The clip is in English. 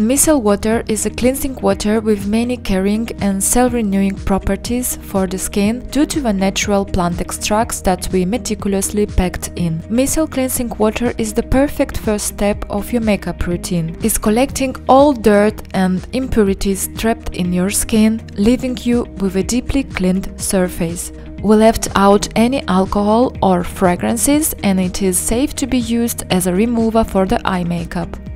Micell water is a cleansing water with many caring and cell-renewing properties for the skin due to the natural plant extracts that we meticulously packed in. Micell cleansing water is the perfect first step of your makeup routine. It's collecting all dirt and impurities trapped in your skin, leaving you with a deeply cleaned surface. We left out any alcohol or fragrances and it is safe to be used as a remover for the eye makeup.